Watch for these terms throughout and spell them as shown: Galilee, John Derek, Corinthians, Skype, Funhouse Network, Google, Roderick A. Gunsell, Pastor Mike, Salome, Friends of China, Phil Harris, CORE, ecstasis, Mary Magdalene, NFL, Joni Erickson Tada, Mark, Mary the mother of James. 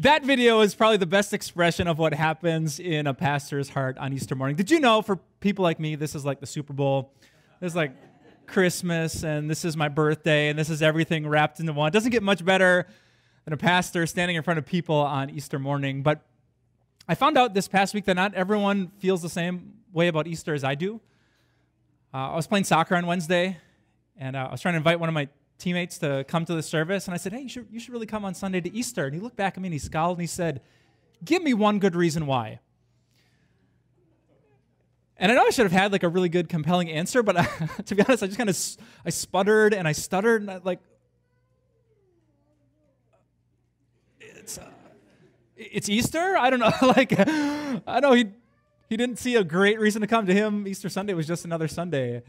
That video is probably the best expression of what happens in a pastor's heart on Easter morning. Did you know, for people like me, this is like the Super Bowl. This is like Christmas, and this is my birthday, and this is everything wrapped into one. It doesn't get much better than a pastor standing in front of people on Easter morning. But I found out this past week that not everyone feels the same way about Easter as I do. I was playing soccer on Wednesday, and I was trying to invite one of my teammates to come to the service, and I said, hey, you should really come on Sunday to Easter. And he looked back at me, and he scowled, and he said, give me one good reason why. And I know I should have had, like, a really good, compelling answer, but to be honest, I just kind of sputtered, and I stuttered, and I, like, it's Easter? I don't know. Like, I know he didn't see a great reason to come. To him, Easter Sunday was just another Sunday.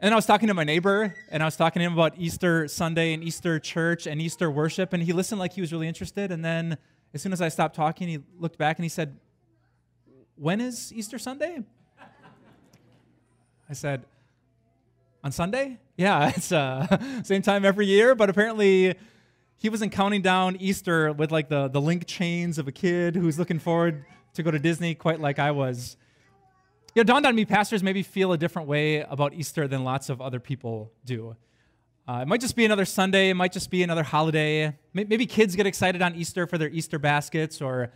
And then I was talking to my neighbor, and I was talking to him about Easter Sunday and Easter church and Easter worship, and he listened like he was really interested. And then as soon as I stopped talking, he looked back and he said, when is Easter Sunday? I said, on Sunday? Yeah, it's same time every year, but apparently he wasn't counting down Easter with like the link chains of a kid who's looking forward to go to Disney quite like I was. You know, it dawned on me, pastors maybe feel a different way about Easter than lots of other people do. It might just be another Sunday. It might just be another holiday. Maybe kids get excited on Easter for their Easter baskets, or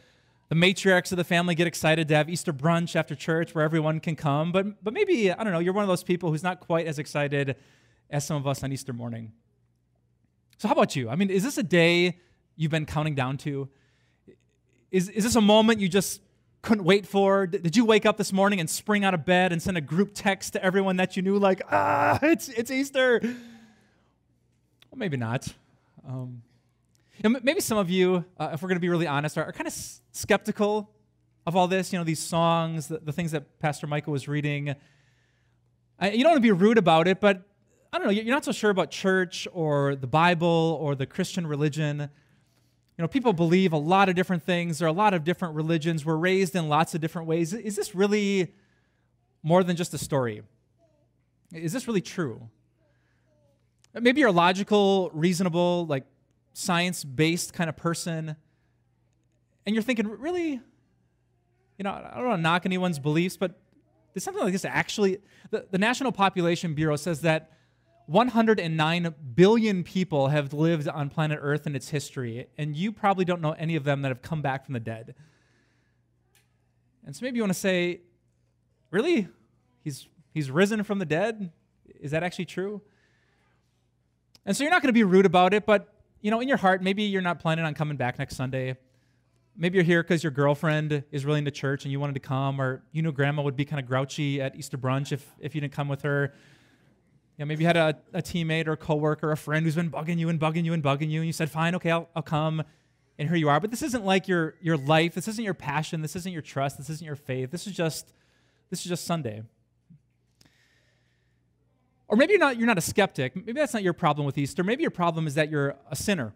the matriarchs of the family get excited to have Easter brunch after church where everyone can come. But maybe, I don't know, you're one of those people who's not quite as excited as some of us on Easter morning. So how about you? I mean, is this a day you've been counting down to? Is this a moment you just couldn't wait for? Did you wake up this morning and spring out of bed and send a group text to everyone that you knew, like, ah, it's Easter? Well, maybe not. You know, maybe some of you, if we're going to be really honest, are kind of skeptical of all this, you know, these songs, the things that Pastor Michael was reading. You don't want to be rude about it, but I don't know, you're not so sure about church or the Bible or the Christian religion. You know, people believe a lot of different things. There are a lot of different religions. We're raised in lots of different ways. Is this really more than just a story? Is this really true? Maybe you're a logical, reasonable, like science-based kind of person, and you're thinking, really? You know, I don't want to knock anyone's beliefs, but there's something like this actually. The National Population Bureau says that 109 billion people have lived on planet Earth in its history, and you probably don't know any of them that have come back from the dead. And so maybe you want to say, really? He's risen from the dead? Is that actually true? And so you're not going to be rude about it, but you know, in your heart, maybe you're not planning on coming back next Sunday. Maybe you're here because your girlfriend is really into church and you wanted to come, or you knew grandma would be kind of grouchy at Easter brunch if you didn't come with her. You know, maybe you had a teammate or a coworker, a friend who's been bugging you, and you said, fine, okay, I'll come, and here you are. But this isn't like your life. This isn't your passion. This isn't your trust. This isn't your faith. This is just Sunday. Or maybe you're not a skeptic. Maybe that's not your problem with Easter. Maybe your problem is that you're a sinner.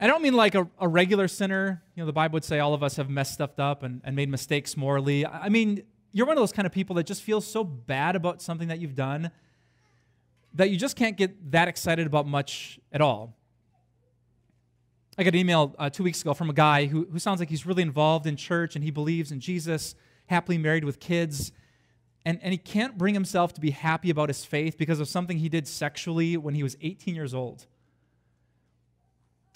I don't mean like a regular sinner. You know, the Bible would say all of us have messed stuff up and made mistakes morally. I mean, you're one of those kind of people that just feels so bad about something that you've done that you just can't get that excited about much at all. I got an email 2 weeks ago from a guy who sounds like he's really involved in church and he believes in Jesus, happily married with kids, and he can't bring himself to be happy about his faith because of something he did sexually when he was 18 years old.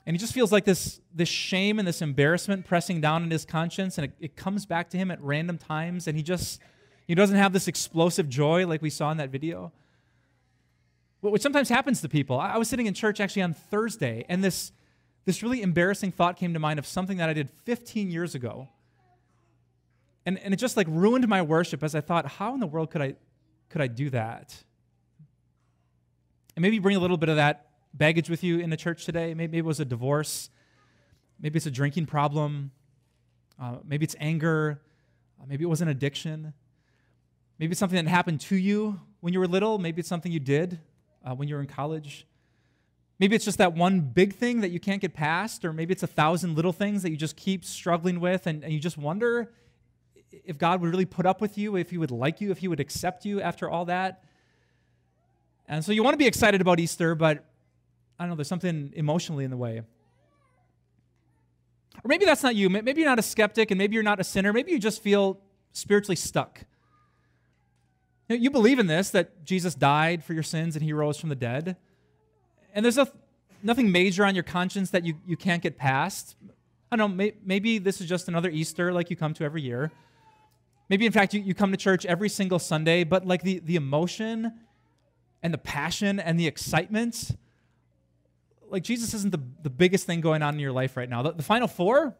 And he just feels like this shame and this embarrassment pressing down in his conscience, and it comes back to him at random times, and he doesn't have this explosive joy like we saw in that video, which sometimes happens to people. I was sitting in church actually on Thursday, and this really embarrassing thought came to mind of something that I did 15 years ago, and it just like ruined my worship as I thought, how in the world could I do that? And maybe bring a little bit of that baggage with you in the church today. Maybe it was a divorce. Maybe it's a drinking problem. Maybe it's anger. Maybe it was an addiction. Maybe it's something that happened to you when you were little. Maybe it's something you did when you were in college. Maybe it's just that one big thing that you can't get past, or maybe it's 1,000 little things that you just keep struggling with, and you just wonder if God would really put up with you, if he would like you, if he would accept you after all that. And so you want to be excited about Easter, but I don't know, there's something emotionally in the way. Or maybe that's not you. Maybe you're not a skeptic, and maybe you're not a sinner. Maybe you just feel spiritually stuck. You believe in this, that Jesus died for your sins and he rose from the dead. And there's nothing major on your conscience that you can't get past. I don't know, maybe this is just another Easter like you come to every year. Maybe, in fact, you come to church every single Sunday, but like the emotion and the passion and the excitement, like Jesus isn't the biggest thing going on in your life right now. The final four,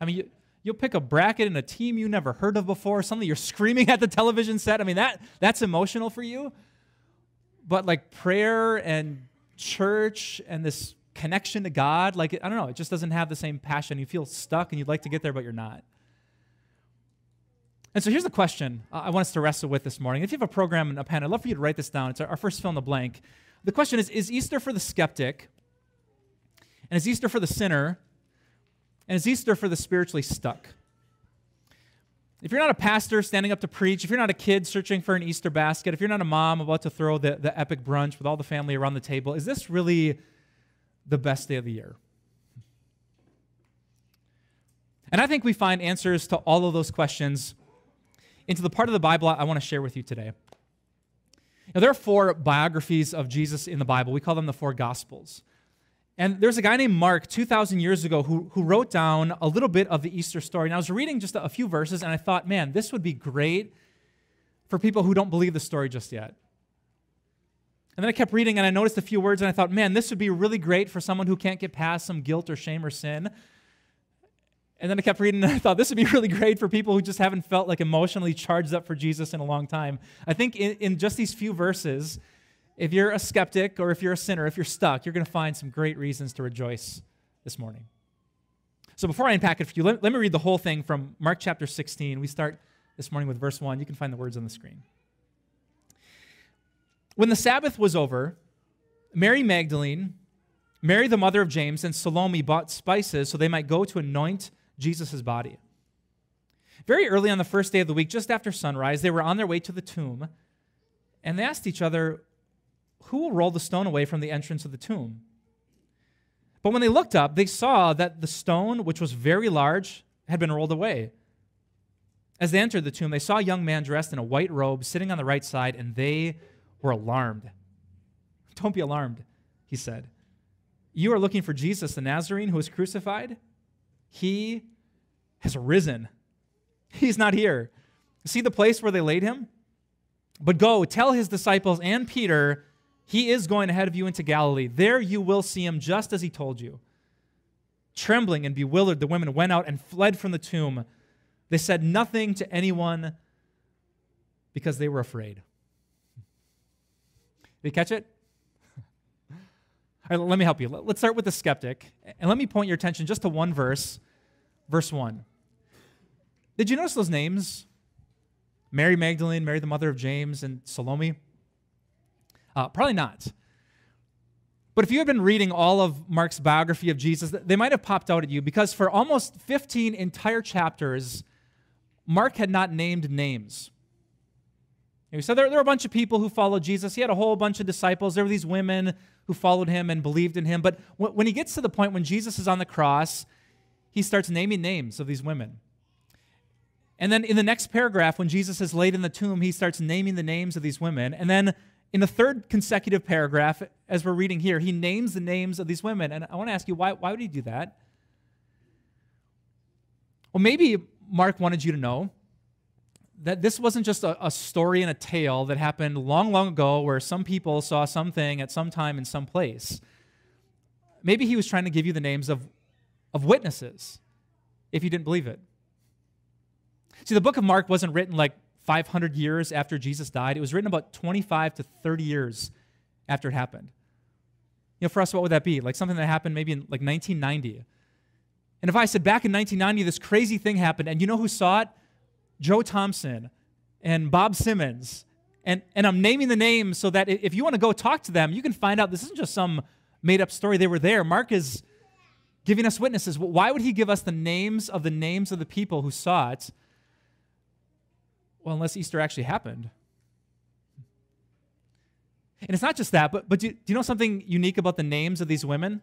I mean, you'll pick a bracket and a team you never heard of before. Suddenly you're screaming at the television set. I mean, that's emotional for you. But like prayer and church and this connection to God, like, I don't know, it just doesn't have the same passion. You feel stuck and you'd like to get there, but you're not. And so here's the question I want us to wrestle with this morning. If you have a program and a pen, I'd love for you to write this down. It's our first fill in the blank. The question is Easter for the skeptic? And is Easter for the sinner? And is Easter for the spiritually stuck? If you're not a pastor standing up to preach, if you're not a kid searching for an Easter basket, if you're not a mom about to throw the epic brunch with all the family around the table, is this really the best day of the year? And I think we find answers to all of those questions into the part of the Bible I want to share with you today. Now, there are four biographies of Jesus in the Bible. We call them the four Gospels. And there's a guy named Mark 2,000 years ago who wrote down a little bit of the Easter story. And I was reading just a few verses, and I thought, man, this would be great for people who don't believe the story just yet. And then I kept reading, and I noticed a few words, and I thought, man, this would be really great for someone who can't get past some guilt or shame or sin. And then I kept reading, and I thought, this would be really great for people who just haven't felt like emotionally charged up for Jesus in a long time. I think in just these few verses, if you're a skeptic or if you're a sinner, if you're stuck, you're going to find some great reasons to rejoice this morning. So before I unpack it for you, let me read the whole thing from Mark chapter 16. We start this morning with verse 1. You can find the words on the screen. When the Sabbath was over, Mary Magdalene, Mary the mother of James, and Salome bought spices so they might go to anoint Jesus' body. Very early on the first day of the week, just after sunrise, they were on their way to the tomb, and they asked each other, "Who will roll the stone away from the entrance of the tomb?" But when they looked up, they saw that the stone, which was very large, had been rolled away. As they entered the tomb, they saw a young man dressed in a white robe sitting on the right side, and they were alarmed. "Don't be alarmed," he said. "You are looking for Jesus the Nazarene who was crucified? He has risen. He's not here. See the place where they laid him? But go, tell his disciples and Peter, he is going ahead of you into Galilee. There you will see him just as he told you." Trembling and bewildered, the women went out and fled from the tomb. They said nothing to anyone because they were afraid. Did you catch it? All right, let me help you. Let's start with the skeptic. And let me point your attention just to one verse, verse 1. Did you notice those names? Mary Magdalene, Mary the mother of James, and Salome? Probably not. But if you had been reading all of Mark's biography of Jesus, they might have popped out at you because for almost 15 entire chapters, Mark had not named names. So there were a bunch of people who followed Jesus. He had a whole bunch of disciples. There were these women who followed him and believed in him. But when he gets to the point when Jesus is on the cross, he starts naming names of these women. And then in the next paragraph, when Jesus is laid in the tomb, he starts naming the names of these women. And then in the third consecutive paragraph, as we're reading here, he names the names of these women. And I want to ask you, why would he do that? Well, maybe Mark wanted you to know that this wasn't just a story and a tale that happened long, long ago where some people saw something at some time in some place. Maybe he was trying to give you the names of witnesses if you didn't believe it. See, the book of Mark wasn't written like 500 years after Jesus died. It was written about 25 to 30 years after it happened. You know, for us, what would that be? Like something that happened maybe in like 1990. And if I said back in 1990, this crazy thing happened, and you know who saw it? Joe Thompson and Bob Simmons. And I'm naming the names so that if you want to go talk to them, you can find out this isn't just some made-up story. They were there. Mark is giving us witnesses. Why would he give us the names of the people who saw it? Well, unless Easter actually happened. And it's not just that, but do you know something unique about the names of these women?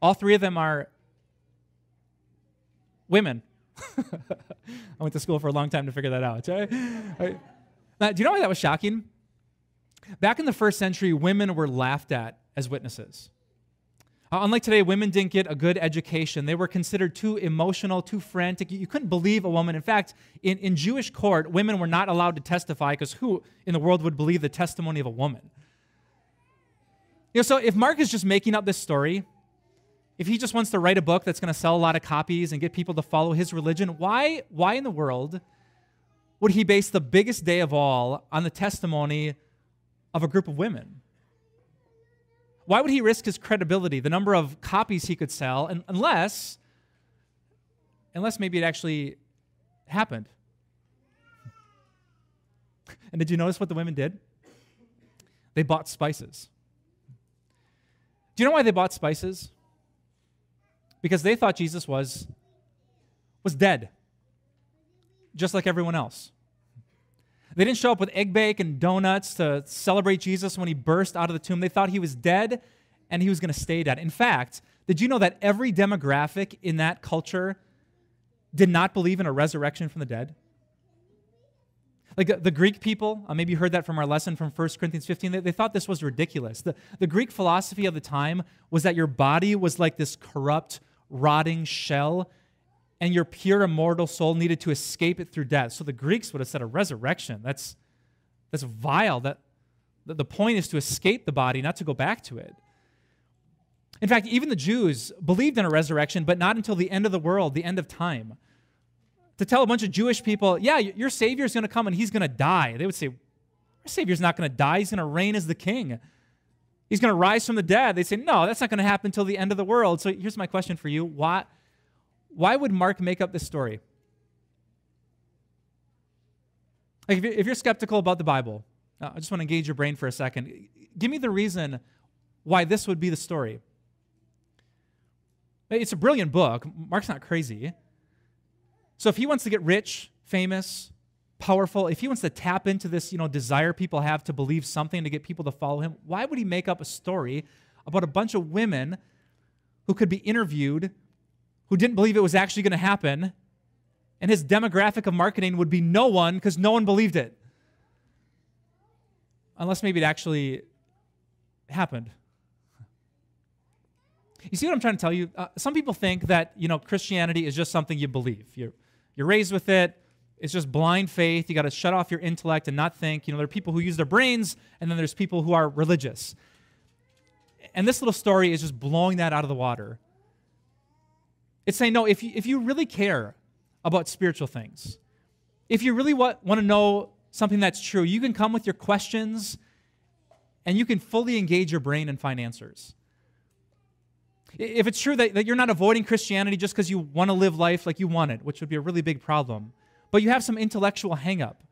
All three of them are Women. I went to school for a long time to figure that out. Now, do you know why that was shocking? Back in the first century, women were laughed at as witnesses. Unlike today, women didn't get a good education. They were considered too emotional, too frantic. You couldn't believe a woman. In fact, in Jewish court, women were not allowed to testify because who in the world would believe the testimony of a woman? You know, so if Mark is just making up this story, if he just wants to write a book that's going to sell a lot of copies and get people to follow his religion, why in the world would he base the biggest day of all on the testimony of a group of women? Why would he risk his credibility, the number of copies he could sell, unless maybe it actually happened? And did you notice what the women did? They bought spices. Do you know why they bought spices? Because they thought Jesus was dead, just like everyone else. They didn't show up with egg bake and donuts to celebrate Jesus when he burst out of the tomb. They thought he was dead and he was going to stay dead. In fact, did you know that every demographic in that culture did not believe in a resurrection from the dead? Like the Greek people, maybe you heard that from our lesson from 1 Corinthians 15, they thought this was ridiculous. The Greek philosophy of the time was that your body was like this corrupt, rotting shell, and your pure immortal soul needed to escape it through death. So the Greeks would have said a resurrection. That's vile. The point is to escape the body, not to go back to it. In fact, even the Jews believed in a resurrection, but not until the end of the world, the end of time. To tell a bunch of Jewish people, yeah, your Savior's going to come and he's going to die. They would say, our Savior's not going to die. He's going to reign as the king. He's going to rise from the dead. They'd say, no, that's not going to happen until the end of the world. So here's my question for you. Why would Mark make up this story? Like if you're skeptical about the Bible, I just want to engage your brain for a second. Give me the reason why this would be the story. It's a brilliant book. Mark's not crazy. So if he wants to get rich, famous, powerful, if he wants to tap into this, desire people have to believe something to get people to follow him, why would he make up a story about a bunch of women who could be interviewed who didn't believe it was actually going to happen, and his demographic of marketing would be no one because no one believed it? Unless maybe it actually happened. You see what I'm trying to tell you? Some people think that, Christianity is just something you believe. You're raised with it. It's just blind faith. You got to shut off your intellect and not think. There are people who use their brains, and then there's people who are religious. And this little story is just blowing that out of the water. It's saying, no, if you really care about spiritual things, if you really want to know something that's true, you can come with your questions and you can fully engage your brain and find answers. If it's true that you're not avoiding Christianity just because you want to live life like you want it, which would be a really big problem, but you have some intellectual hang-up,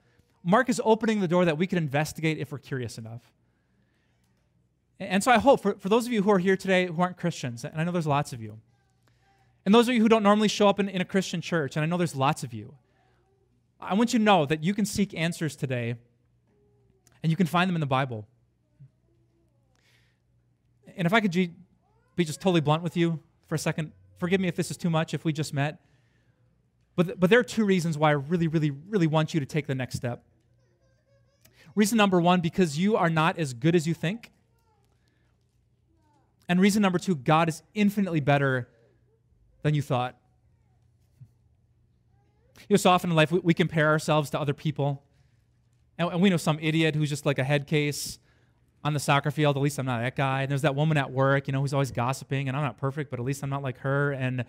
Mark is opening the door that we can investigate if we're curious enough. And so I hope for those of you who are here today who aren't Christians, and I know there's lots of you, and those of you who don't normally show up in a Christian church, and I know there's lots of you, I want you to know that you can seek answers today, and you can find them in the Bible. And if I could be just totally blunt with you for a second, forgive me if this is too much, if we just met, but there are two reasons why I really, really, really want you to take the next step. Reason number one, because you are not as good as you think. And reason number two, God is infinitely better than you thought. So often in life, we compare ourselves to other people. And we know some idiot who's just like a head case on the soccer field. At least I'm not that guy. And there's that woman at work, who's always gossiping, and I'm not perfect, but at least I'm not like her. And,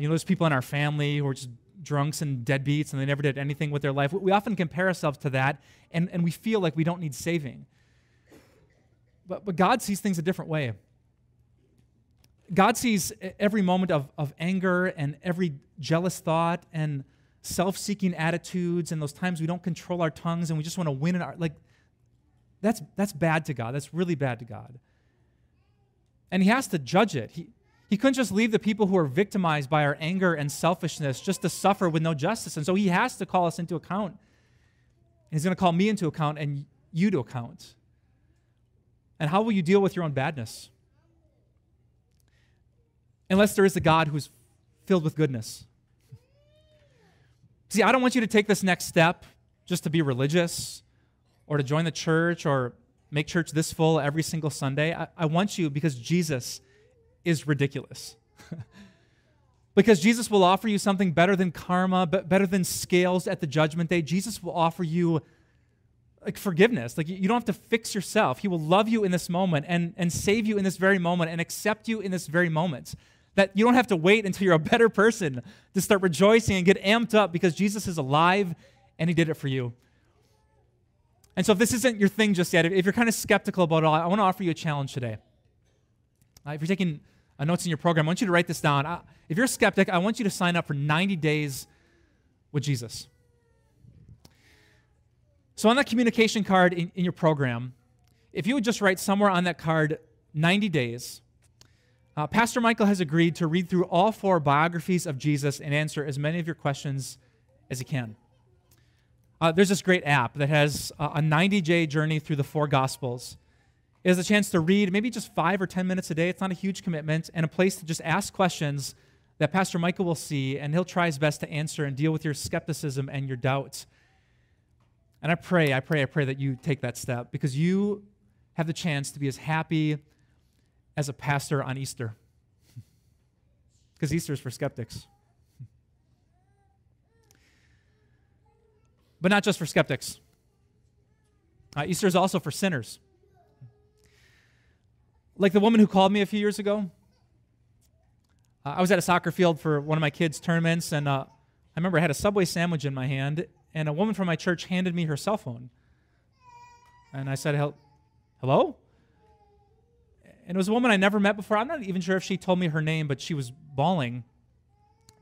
there's people in our family who are just drunks and deadbeats, and they never did anything with their life. We often compare ourselves to that, and we feel like we don't need saving. But God sees things a different way. God sees every moment of anger and every jealous thought and self-seeking attitudes and those times we don't control our tongues and we just want to win in our, that's bad to God. That's really bad to God. And he has to judge it. He couldn't just leave the people who are victimized by our anger and selfishness just to suffer with no justice. And so he has to call us into account. And he's going to call me into account and you to account. And how will you deal with your own badness? Unless there is a God who's filled with goodness. See, I don't want you to take this next step just to be religious or to join the church or make church this full every single Sunday. I want you because Jesus is ridiculous. Because Jesus will offer you something better than karma, better than scales at the judgment day. Jesus will offer you like forgiveness. Like you don't have to fix yourself. He will love you in this moment and save you in this very moment and accept you in this very moment. That you don't have to wait until you're a better person to start rejoicing and get amped up because Jesus is alive and he did it for you. And so if this isn't your thing just yet, if you're kind of skeptical about it all, I want to offer you a challenge today. If you're taking notes in your program, I want you to write this down. If you're a skeptic, I want you to sign up for 90 days with Jesus. So on that communication card in your program, if you would just write somewhere on that card, 90 days, Pastor Michael has agreed to read through all 4 biographies of Jesus and answer as many of your questions as he can. There's this great app that has a 90-day journey through the 4 Gospels. It has a chance to read maybe just 5 or 10 minutes a day. It's not a huge commitment, and a place to just ask questions that Pastor Michael will see, and he'll try his best to answer and deal with your skepticism and your doubts. And I pray that you take that step because you have the chance to be as happy as a pastor on Easter because Easter is for skeptics. But not just for skeptics. Easter is also for sinners. Like the woman who called me a few years ago. I was at a soccer field for one of my kids' tournaments, and I remember I had a Subway sandwich in my hand, and a woman from my church handed me her cell phone. And I said, hello? And it was a woman I never met before. I'm not even sure if she told me her name, but she was bawling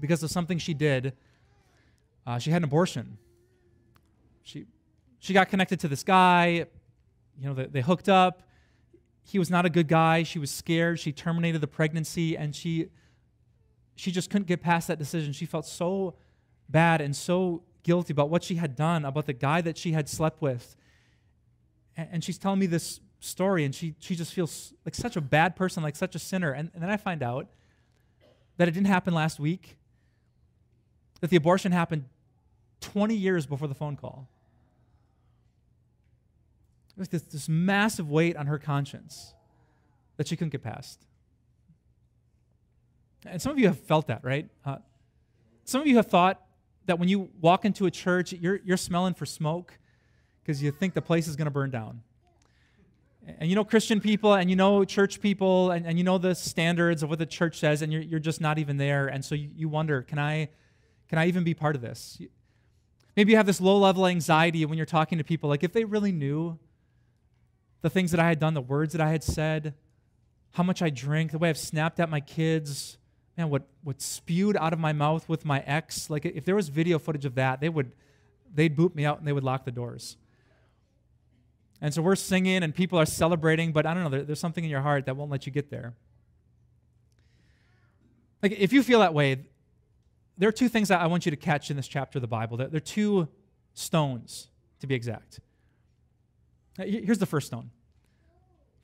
because of something she did. She had an abortion. She got connected to this guy. You know, they hooked up. He was not a good guy. She was scared. She terminated the pregnancy, and she just couldn't get past that decision. She felt so bad and so guilty about what she had done, about the guy that she had slept with. And she's telling me this story, and she just feels like such a bad person, like such a sinner. And then I find out that it didn't happen last week, that the abortion happened 20 years before the phone call. It was this massive weight on her conscience that she couldn't get past. And some of you have felt that, right? Some of you have thought that when you walk into a church, you're smelling for smoke because you think the place is going to burn down. And you know Christian people, and you know church people, and you know the standards of what the church says, and you're just not even there. And so you wonder, can I even be part of this? Maybe you have this low-level anxiety when you're talking to people, like if they really knew the things that I had done, the words that I had said, how much I drink, the way I've snapped at my kids, man, what spewed out of my mouth with my ex, like if there was video footage of that, they'd boot me out and they would lock the doors. And so we're singing and people are celebrating, but I don't know, there's something in your heart that won't let you get there. Like if you feel that way, there are 2 things that I want you to catch in this chapter of the Bible. There are 2 stones, to be exact. Here's the first stone.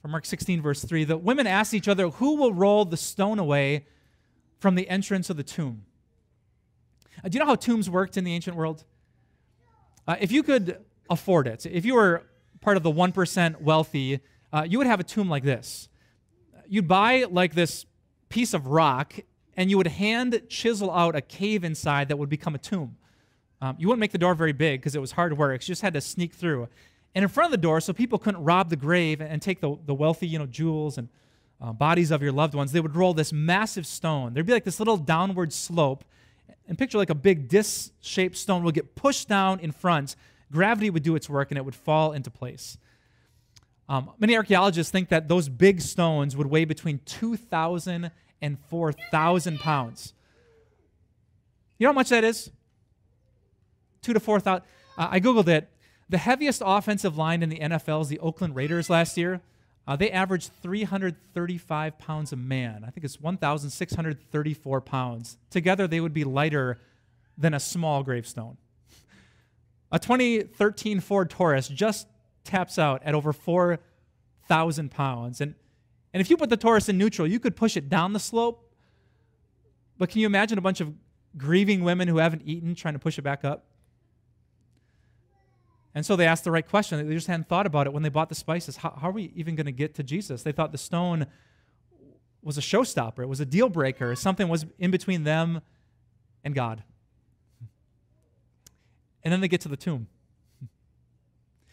From Mark 16, verse 3, the women asked each other, who will roll the stone away from the entrance of the tomb? Do you know how tombs worked in the ancient world? If you could afford it, if you were part of the 1% wealthy, you would have a tomb like this. You'd buy like this piece of rock, and you would hand chisel out a cave inside that would become a tomb. You wouldn't make the door very big because it was hard work. You just had to sneak through. And in front of the door, so people couldn't rob the grave and take the wealthy, you know, jewels and bodies of your loved ones, they would roll this massive stone. There'd be like this little downward slope. And picture like a big disc-shaped stone would get pushed down in front. Gravity would do its work, and it would fall into place. Many archaeologists think that those big stones would weigh between 2,000 and 4,000 pounds. You know how much that is? 2 to 4,000. I Googled it. The heaviest offensive line in the NFL is the Oakland Raiders last year. They averaged 335 pounds a man. I think it's 1,634 pounds. Together, they would be lighter than a small gravestone. A 2013 Ford Taurus just taps out at over 4,000 pounds. And if you put the Taurus in neutral, you could push it down the slope. But can you imagine a bunch of grieving women who haven't eaten, trying to push it back up. And so they asked the right question. They just hadn't thought about it when they bought the spices. How are we even going to get to Jesus? They thought the stone was a showstopper. It was a deal breaker. Something was in between them and God. And then they get to the tomb.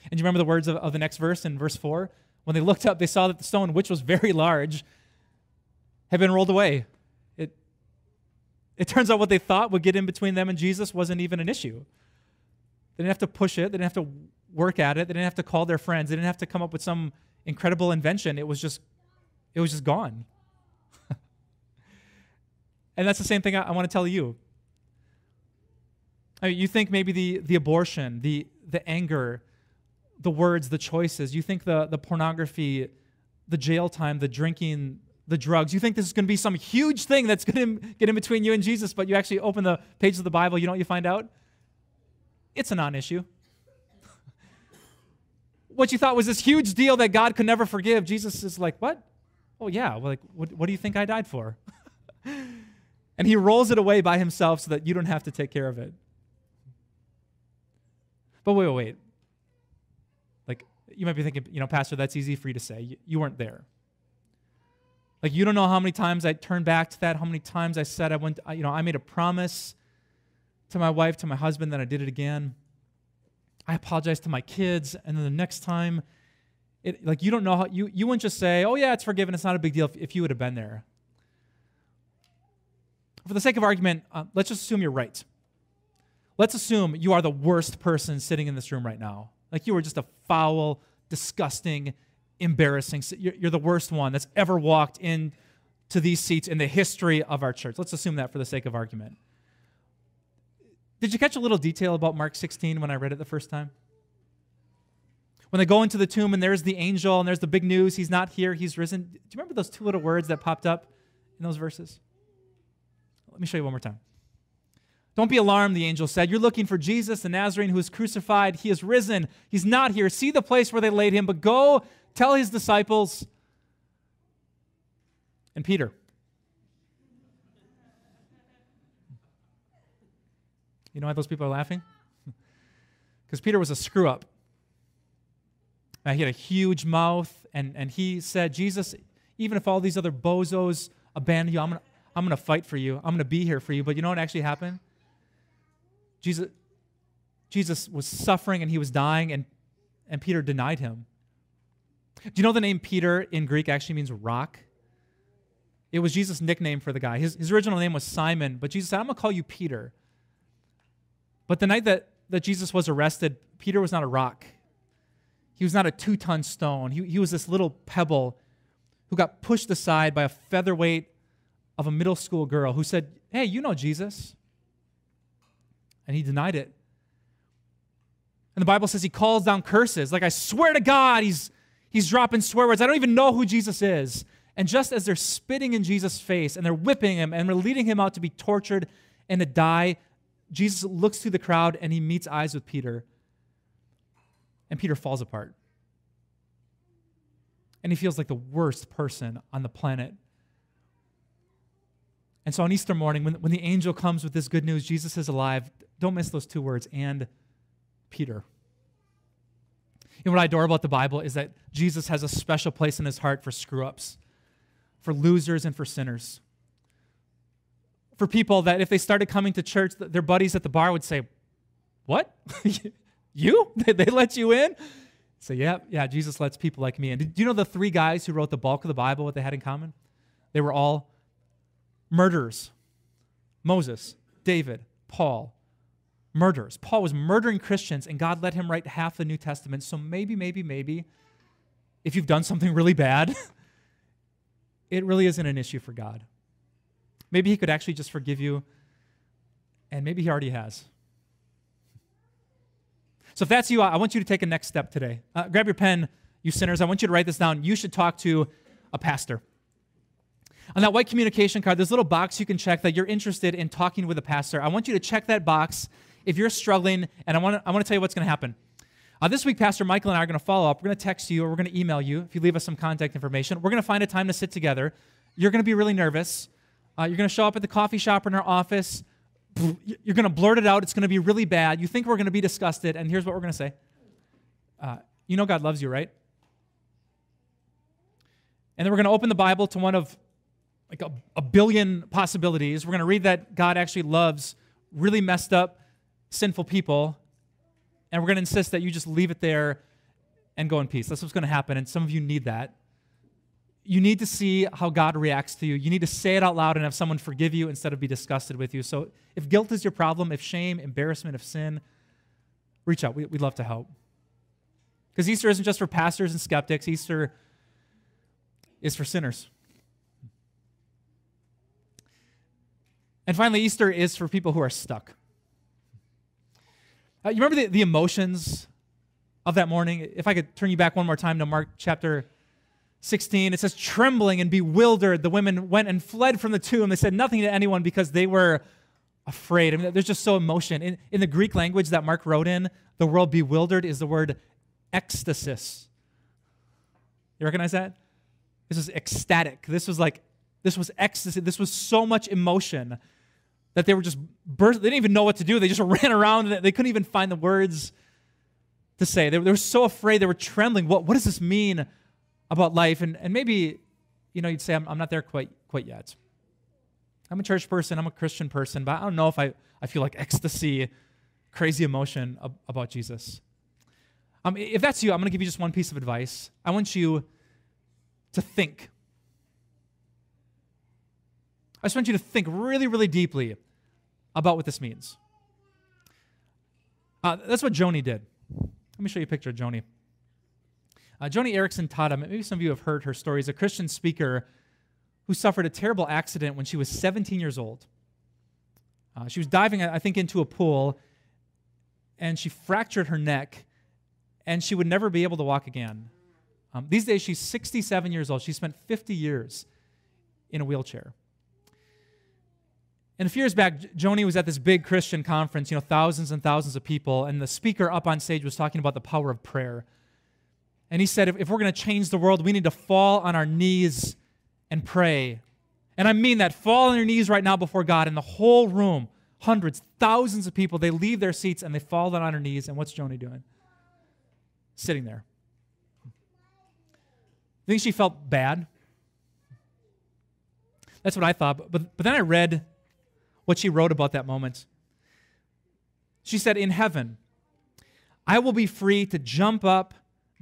And you remember the words of the next verse in verse 4? When they looked up, they saw that the stone, which was very large, had been rolled away. It turns out what they thought would get in between them and Jesus wasn't even an issue. They didn't have to push it. They didn't have to work at it. They didn't have to call their friends. They didn't have to come up with some incredible invention. It was just gone. And that's the same thing I want to tell you. I mean, you think maybe the abortion, the anger, the words, the choices. You think the pornography, the jail time, the drinking, the drugs. You think this is going to be some huge thing that's going to get in between you and Jesus, but you actually open the pages of the Bible, you know what you find out? It's a non-issue. What you thought was this huge deal that God could never forgive, Jesus is like, what? Oh, yeah. Well, like, what do you think I died for? And he rolls it away by himself so that you don't have to take care of it. But wait. Like, you might be thinking, Pastor, that's easy for you to say. You weren't there. Like, you don't know how many times I turned back to that, how many times I said I made a promise to my wife, to my husband, then I did it again. I apologized to my kids, and then the next time, you don't know how, you wouldn't just say, oh yeah, it's forgiven, it's not a big deal if you would have been there. For the sake of argument, let's just assume you're right. Let's assume you are the worst person sitting in this room right now. Like you were just a foul, disgusting, embarrassing, you're the worst one that's ever walked into these seats in the history of our church. Let's assume that for the sake of argument. Did you catch a little detail about Mark 16 when I read it the first time? When they go into the tomb and there's the angel and there's the big news, he's not here, he's risen. Do you remember those two little words that popped up in those verses? Let me show you one more time. Don't be alarmed, the angel said. You're looking for Jesus, the Nazarene, who was crucified. He is risen. He's not here. See the place where they laid him, but go tell his disciples and Peter. You know why those people are laughing? Because Peter was a screw-up. He had a huge mouth, and he said, Jesus, even if all these other bozos abandon you, I'm going to fight for you. I'm going to be here for you. But you know what actually happened? Jesus was suffering, and he was dying, and Peter denied him. Do you know the name Peter in Greek actually means rock? It was Jesus' nickname for the guy. His original name was Simon, but Jesus said, I'm going to call you Peter. But the night that Jesus was arrested, Peter was not a rock. He was not a 2-ton stone. He was this little pebble who got pushed aside by a featherweight of a middle school girl who said, hey, you know Jesus. And he denied it. And the Bible says he calls down curses. Like, I swear to God, he's dropping swear words. I don't even know who Jesus is. And just as they're spitting in Jesus' face and they're whipping him and they're leading him out to be tortured and to die, Jesus looks through the crowd, and he meets eyes with Peter, and Peter falls apart. And he feels like the worst person on the planet. And so on Easter morning, when the angel comes with this good news, Jesus is alive, don't miss those two words, and Peter. And what I adore about the Bible is that Jesus has a special place in his heart for screw-ups, for losers and for sinners. For people that if they started coming to church, their buddies at the bar would say, what? You? They let you in? So yeah, Jesus lets people like me in. Do you know the three guys who wrote the bulk of the Bible, what they had in common? They were all murderers. Moses, David, Paul. Murderers. Paul was murdering Christians, and God let him write half the New Testament. So maybe, if you've done something really bad, it really isn't an issue for God. Maybe he could actually just forgive you, and maybe he already has. So if that's you, I want you to take a next step today. Grab your pen, you sinners. I want you to write this down. You should talk to a pastor. On that white communication card, there's a little box you can check that you're interested in talking with a pastor. I want you to check that box if you're struggling, and I want to tell you what's going to happen. This week, Pastor Michael and I are going to follow up. We're going to text you, or we're going to email you if you leave us some contact information. We're going to find a time to sit together. You're going to be really nervous. You're going to show up at the coffee shop or in our office. you're going to blurt it out. It's going to be really bad. You think we're going to be disgusted, and here's what we're going to say. You know God loves you, right? And then we're going to open the Bible to one of like a billion possibilities. We're going to read that God actually loves really messed up, sinful people, and we're going to insist that you just leave it there and go in peace. That's what's going to happen, and some of you need that. You need to see how God reacts to you. You need to say it out loud and have someone forgive you instead of be disgusted with you. So if guilt is your problem, if shame, embarrassment, if sin, reach out. We'd love to help. Because Easter isn't just for pastors and skeptics. Easter is for sinners. And finally, Easter is for people who are stuck. You remember the emotions of that morning? If I could turn you back one more time to Mark chapter 16, it says, trembling and bewildered, the women went and fled from the tomb. They said nothing to anyone because they were afraid. I mean, there's just so emotion. In the Greek language that Mark wrote in, the word bewildered is the word ecstasis. You recognize that? This is ecstatic. This was ecstasy. This was so much emotion that they were just bursting. They didn't even know what to do. They just ran around. They couldn't even find the words to say. They were so afraid. They were trembling. What does this mean about life? And maybe, you know, you'd say, I'm not there quite yet. I'm a church person. I'm a Christian person. But I don't know if I feel like ecstasy, crazy emotion about Jesus. If that's you, I'm going to give you just one piece of advice. I want you to think. I just want you to think really, really deeply about what this means. That's what Joni did. Let me show you a picture of Joni. Joni Erickson Tada, maybe some of you have heard her story, is a Christian speaker who suffered a terrible accident when she was 17 years old. She was diving, I think, into a pool, and she fractured her neck, and she would never be able to walk again. These days, she's 67 years old. She spent 50 years in a wheelchair. And a few years back, Joni was at this big Christian conference, you know, thousands and thousands of people, and the speaker up on stage was talking about the power of prayer. And he said, if we're going to change the world, we need to fall on our knees and pray. And I mean that, fall on your knees right now before God. And the whole room, hundreds, thousands of people, they leave their seats and they fall down on their knees. And what's Joni doing? Sitting there. I think she felt bad. That's what I thought. But then I read what she wrote about that moment. She said, in heaven, I will be free to jump up,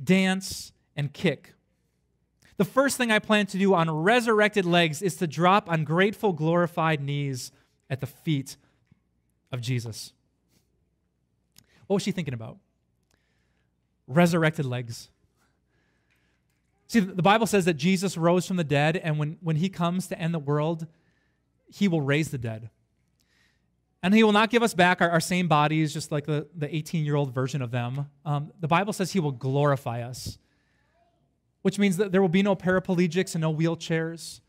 dance, and kick. The first thing I plan to do on resurrected legs is to drop on grateful, glorified knees at the feet of Jesus. What was she thinking about? Resurrected legs. See, the Bible says that Jesus rose from the dead, and when he comes to end the world, he will raise the dead. And he will not give us back our same bodies, just like the 18-year-old version of them. The Bible says he will glorify us, which means that there will be no paraplegics and no wheelchairs.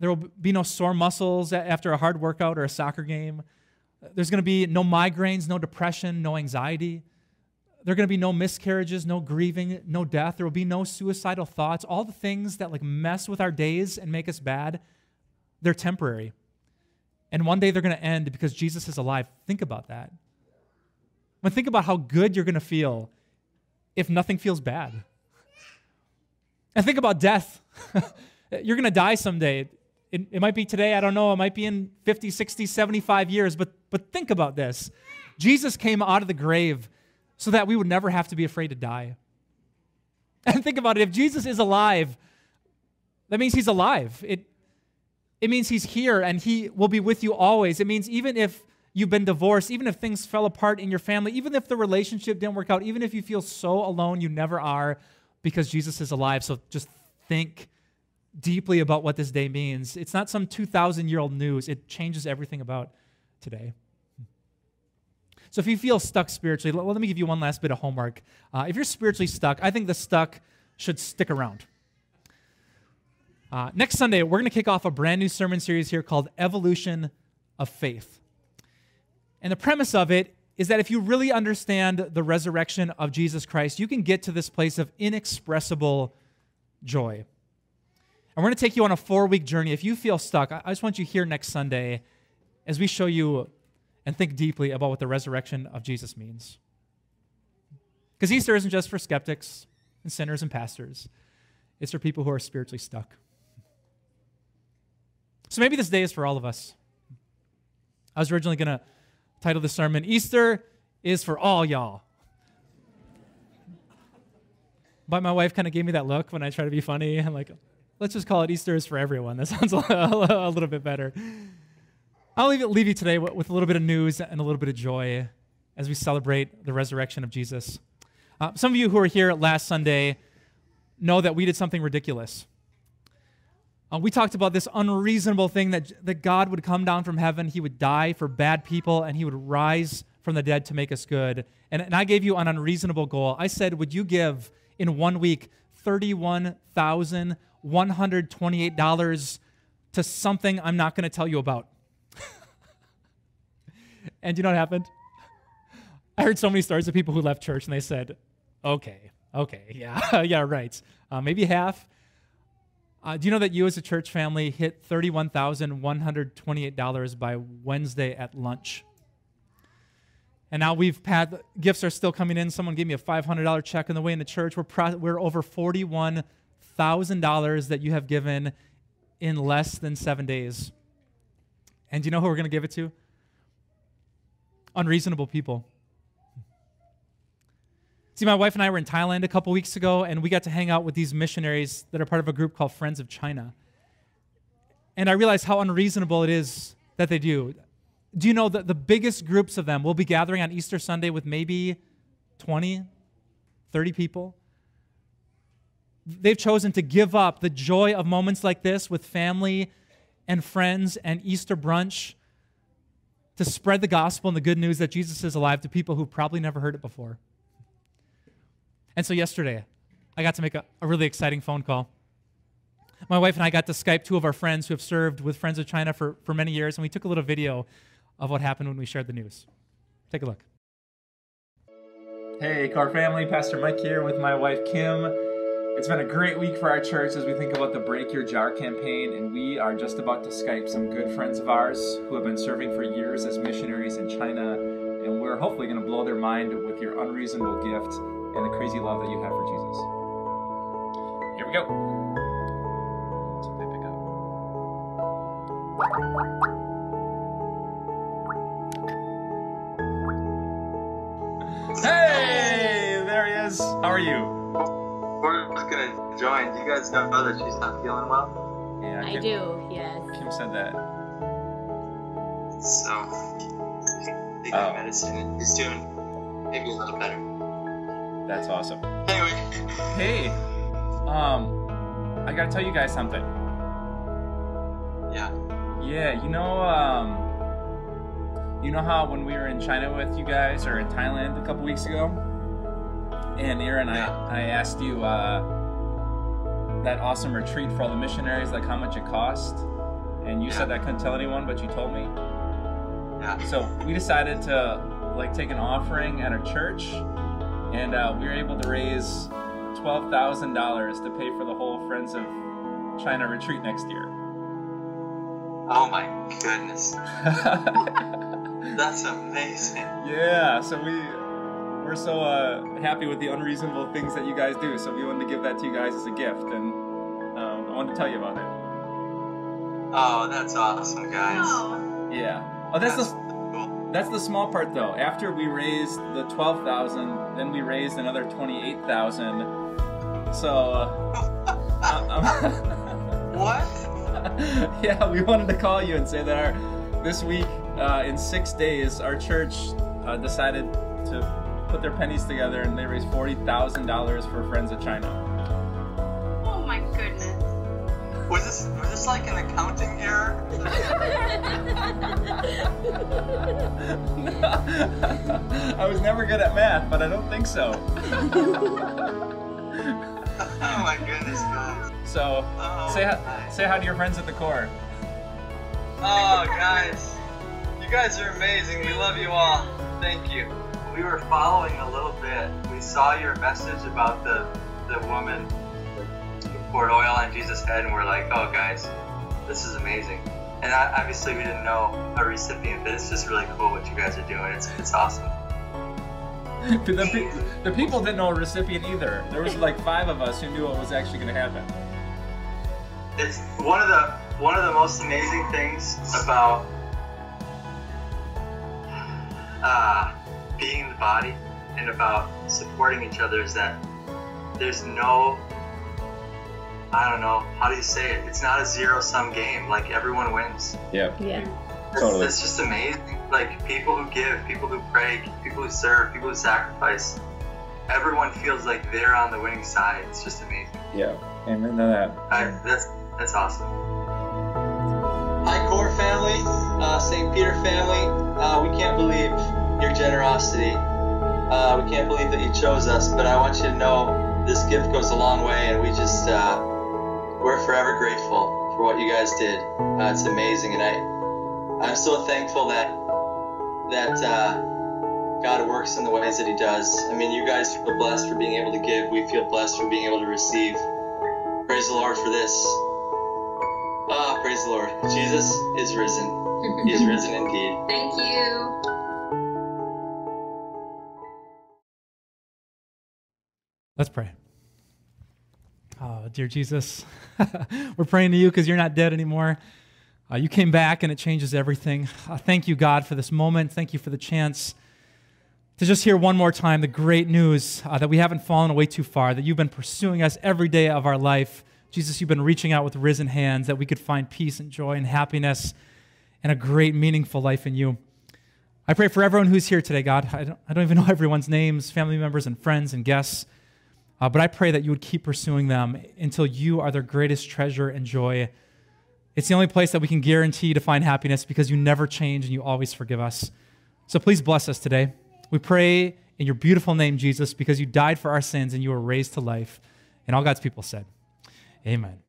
There will be no sore muscles after a hard workout or a soccer game. There's going to be no migraines, no depression, no anxiety. There are going to be no miscarriages, no grieving, no death. There will be no suicidal thoughts. All the things that like mess with our days and make us bad, they're temporary. And one day they're going to end because Jesus is alive. Think about that. When think about how good you're going to feel if nothing feels bad. And think about death. You're going to die someday. It might be today, I don't know. It might be in 50, 60, 75 years. But think about this. Jesus came out of the grave so that we would never have to be afraid to die. And think about it. If Jesus is alive, that means he's alive. It means he's here and he will be with you always. It means even if you've been divorced, even if things fell apart in your family, even if the relationship didn't work out, even if you feel so alone, you never are because Jesus is alive. So just think deeply about what this day means. It's not some 2,000-year-old news. It changes everything about today. So if you feel stuck spiritually, let me give you one last bit of homework. If you're spiritually stuck, I think the stuck should stick around. Next Sunday, we're going to kick off a brand new sermon series here called Evolution of Faith. And the premise of it is that if you really understand the resurrection of Jesus Christ, you can get to this place of inexpressible joy. And we're going to take you on a 4-week journey. If you feel stuck, I just want you here next Sunday as we show you and think deeply about what the resurrection of Jesus means. Because Easter isn't just for skeptics and sinners and pastors. It's for people who are spiritually stuck. So maybe this day is for all of us. I was originally going to title this sermon, Easter is for all y'all. But my wife kind of gave me that look when I try to be funny. I'm like, let's just call it Easter is for everyone. That sounds a little bit better. I'll leave you today with a little bit of news and a little bit of joy as we celebrate the resurrection of Jesus. Some of you who were here last Sunday know that we did something ridiculous. We talked about this unreasonable thing that God would come down from heaven, he would die for bad people, and he would rise from the dead to make us good. And I gave you an unreasonable goal. I said, would you give in 1 week $31,128 to something I'm not going to tell you about? And you know what happened? I heard so many stories of people who left church and they said, okay, yeah, right. Maybe half. Do you know that you as a church family hit $31,128 by Wednesday at lunch? And now we've had, gifts are still coming in. Someone gave me a $500 check on the way into church. We're over $41,000 that you have given in less than 7 days. And do you know who we're going to give it to? Unreasonable people. See, my wife and I were in Thailand a couple weeks ago, and we got to hang out with these missionaries that are part of a group called Friends of China. And I realized how unreasonable it is that they do. Do you know that the biggest groups of them will be gathering on Easter Sunday with maybe 20, 30 people? They've chosen to give up the joy of moments like this with family and friends and Easter brunch to spread the gospel and the good news that Jesus is alive to people who probably never heard it before. And so yesterday, I got to make a really exciting phone call. My wife and I got to Skype two of our friends who have served with Friends of China for many years, and we took a little video of what happened when we shared the news. Take a look. Hey, CORE family, Pastor Mike here with my wife, Kim. It's been a great week for our church as we think about the Break Your Jar campaign, and we are just about to Skype some good friends of ours who have been serving for years as missionaries in China, and we're hopefully going to blow their mind with your unreasonable gift and the crazy love that you have for Jesus. Here we go. Let's see if they pick up. Hey, there he is. How are you? We're just gonna join. Do you guys know that she's not feeling well? Yeah, I do. Yes. Kim said that. So, they got medicine and she's doing maybe a little better. That's awesome. Anyway. Hey, I gotta tell you guys something. Yeah, you know how when we were in China with you guys, or in Thailand a couple weeks ago, and Aaron, I asked you that awesome retreat for all the missionaries, like how much it cost, and you said I couldn't tell anyone, but you told me. Yeah. So we decided to like take an offering at our church. And we were able to raise $12,000 to pay for the whole Friends of China retreat next year. Oh my goodness. That's amazing. Yeah, so we're so happy with the unreasonable things that you guys do. So we wanted to give that to you guys as a gift, and I wanted to tell you about it. Oh, that's awesome, guys. Wow. Yeah. Oh, that's the... That's the small part, though. After we raised the $12,000, then we raised another $28,000. So, what? Yeah, we wanted to call you and say that this week, in 6 days, our church decided to put their pennies together, and they raised $40,000 for Friends of China. Oh my goodness! Was this like an accounting error? I was never good at math, but I don't think so. Oh my goodness, guys. So, say hi to your friends at the CORE. Oh, guys. You guys are amazing. We love you all. Thank you. We were following a little bit. We saw your message about the woman who poured oil on Jesus' head, and we're like, oh, guys, this is amazing. And obviously we didn't know our recipient, but it's just really cool what you guys are doing. It's awesome. The people didn't know a recipient either. There was like 5 of us who knew what was actually going to happen. It's one of the most amazing things about being in the body and about supporting each other is that there's no, I don't know, how do you say it? It's not a zero-sum game. Like, everyone wins. Yeah. Yeah. Totally. It's just amazing. Like, people who give, people who pray, people who serve, people who sacrifice, everyone feels like they're on the winning side. It's just amazing. Yeah. Amen to that. That's awesome. Hi, CORE family, St. Peter family. We can't believe your generosity. We can't believe that you chose us, but I want you to know this gift goes a long way, and we just, we're forever grateful for what you guys did. It's amazing, and I'm so thankful that God works in the ways that He does. I mean, you guys feel blessed for being able to give. We feel blessed for being able to receive. Praise the Lord for this. Ah, praise the Lord. Jesus is risen. He is risen indeed. Thank you. Let's pray. Oh, dear Jesus, we're praying to you because you're not dead anymore. You came back, and it changes everything. Thank you, God, for this moment. Thank you for the chance to just hear one more time the great news that we haven't fallen away too far, that you've been pursuing us every day of our life. Jesus, you've been reaching out with risen hands that we could find peace and joy and happiness and a great, meaningful life in you. I pray for everyone who's here today, God. I don't even know everyone's names, family members and friends and guests, but I pray that you would keep pursuing them until you are their greatest treasure and joy. It's the only place that we can guarantee to find happiness because you never change and you always forgive us. So please bless us today. We pray in your beautiful name, Jesus, because you died for our sins and you were raised to life. And all God's people said, amen.